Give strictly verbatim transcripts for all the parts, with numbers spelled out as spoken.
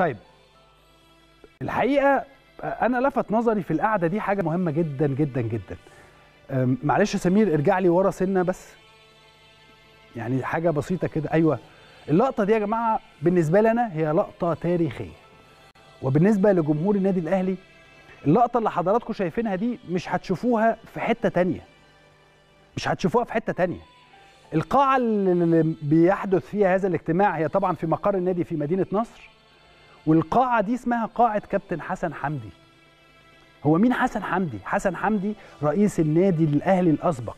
طيب الحقيقه انا لفت نظري في القعده دي حاجه مهمه جدا جدا جدا. معلش يا سمير ارجع لي ورا سنه بس، يعني حاجه بسيطه كده. ايوه اللقطه دي يا جماعه بالنسبه لي انا هي لقطه تاريخيه، وبالنسبه لجمهور النادي الاهلي اللقطه اللي حضراتكم شايفينها دي مش هتشوفوها في حته تانية، مش هتشوفوها في حته تانية. القاعه اللي بيحدث فيها هذا الاجتماع هي طبعا في مقر النادي في مدينه نصر، والقاعه دي اسمها قاعه كابتن حسن حمدي. هو مين حسن حمدي؟ حسن حمدي رئيس النادي الاهلي الاسبق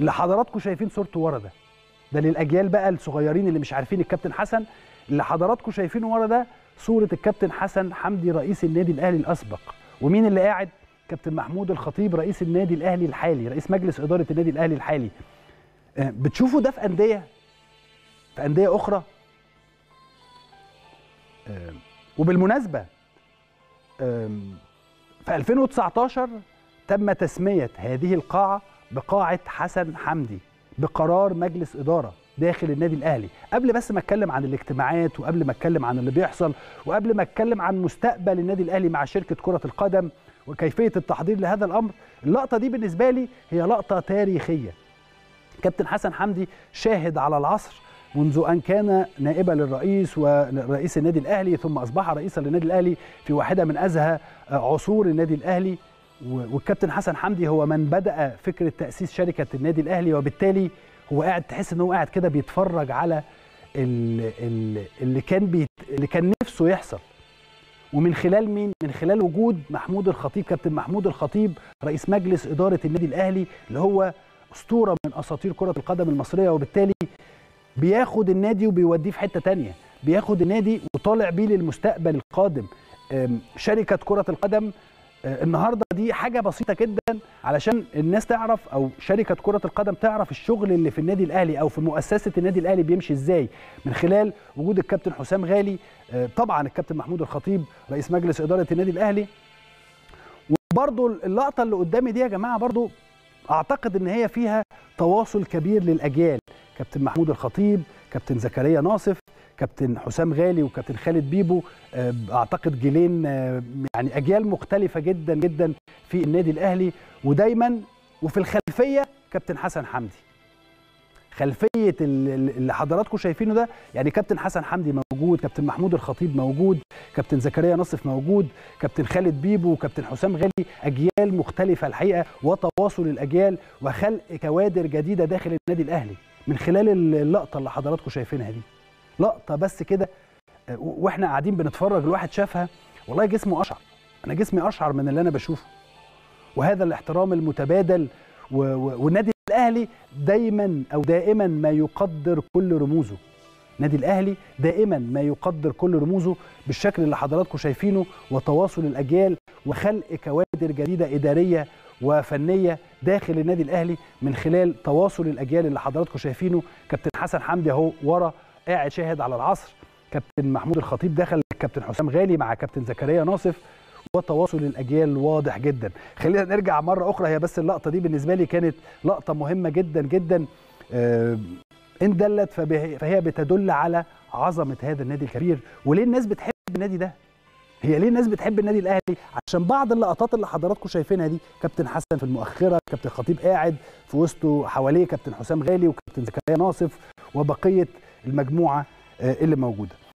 اللي حضراتكم شايفين صورته ورا ده. ده للاجيال بقى الصغيرين اللي مش عارفين الكابتن حسن، اللي حضراتكم شايفينه ورا ده صوره الكابتن حسن حمدي رئيس النادي الاهلي الاسبق. ومين اللي قاعد؟ كابتن محمود الخطيب رئيس النادي الاهلي الحالي، رئيس مجلس اداره النادي الاهلي الحالي. بتشوفوا ده في انديه في انديه اخرى. وبالمناسبه في ألفين وتسعتاشر تم تسميه هذه القاعه بقاعه حسن حمدي بقرار مجلس اداره داخل النادي الاهلي. قبل بس ما اتكلم عن الاجتماعات، وقبل ما اتكلم عن اللي بيحصل، وقبل ما اتكلم عن مستقبل النادي الاهلي مع شركه كره القدم وكيفيه التحضير لهذا الامر، اللقطه دي بالنسبه لي هي لقطه تاريخيه. كابتن حسن حمدي شاهد على العصر منذ أن كان نائبا للرئيس ورئيس النادي الأهلي، ثم أصبح رئيسا للنادي الأهلي في واحدة من أزهى عصور النادي الأهلي. والكابتن حسن حمدي هو من بدأ فكرة تأسيس شركة النادي الأهلي، وبالتالي هو قاعد تحس أنه قاعد كده بيتفرج على اللي كان بي... اللي كان نفسه يحصل. ومن خلال مين؟ من خلال وجود محمود الخطيب، كابتن محمود الخطيب رئيس مجلس إدارة النادي الأهلي اللي هو أسطورة من أساطير كرة القدم المصرية، وبالتالي بياخد النادي وبيوديه في حته تانية، بياخد النادي وطالع بيه للمستقبل القادم. شركه كره القدم النهارده دي حاجه بسيطه جدا علشان الناس تعرف، او شركه كره القدم تعرف الشغل اللي في النادي الاهلي او في مؤسسه النادي الاهلي بيمشي ازاي، من خلال وجود الكابتن حسام غالي، طبعا الكابتن محمود الخطيب رئيس مجلس اداره النادي الاهلي. وبرده اللقطه اللي قدامي دي يا جماعه برده اعتقد ان هي فيها تواصل كبير للاجيال. كابتن محمود الخطيب، كابتن زكريا ناصف، كابتن حسام غالي، وكابتن خالد بيبو، اعتقد جيلين يعني اجيال مختلفه جدا جدا في النادي الاهلي. ودايما وفي الخلفيه كابتن حسن حمدي، خلفيه اللي حضراتكم شايفينه ده، يعني كابتن حسن حمدي موجود، كابتن محمود الخطيب موجود، كابتن زكريا ناصف موجود، كابتن خالد بيبو، وكابتن حسام غالي. اجيال مختلفه الحقيقه، وتواصل الاجيال وخلق كوادر جديده داخل النادي الاهلي من خلال اللقطه اللي حضراتكم شايفينها دي. لقطه بس كده واحنا قاعدين بنتفرج الواحد شافها والله جسمه اشعر، انا جسمي اشعر من اللي انا بشوفه. وهذا الاحترام المتبادل، والنادي الاهلي دايما او دائما ما يقدر كل رموزه. النادي الاهلي دائما ما يقدر كل رموزه بالشكل اللي حضراتكم شايفينه، وتواصل الاجيال وخلق كوادر جديده اداريه وفنيه داخل النادي الاهلي من خلال تواصل الاجيال اللي حضراتكم شايفينه. كابتن حسن حمدي اهو ورا قاعد شاهد على العصر، كابتن محمود الخطيب دخل، كابتن حسام غالي مع كابتن زكريا ناصف، وتواصل الاجيال واضح جدا. خلينا نرجع مره اخرى، هي بس اللقطه دي بالنسبه لي كانت لقطه مهمه جدا جدا. ان دلت فهي بتدل على عظمه هذا النادي الكبير، وليه الناس بتحب النادي ده. هي ليه الناس بتحب النادي الاهلي؟ عشان بعض اللقطات اللي حضراتكم شايفينها دي، كابتن حسن في المؤخره، كابتن خطيب قاعد في وسطه، حواليه كابتن حسام غالي وكابتن زكريا ناصف وبقيه المجموعه اللي موجوده.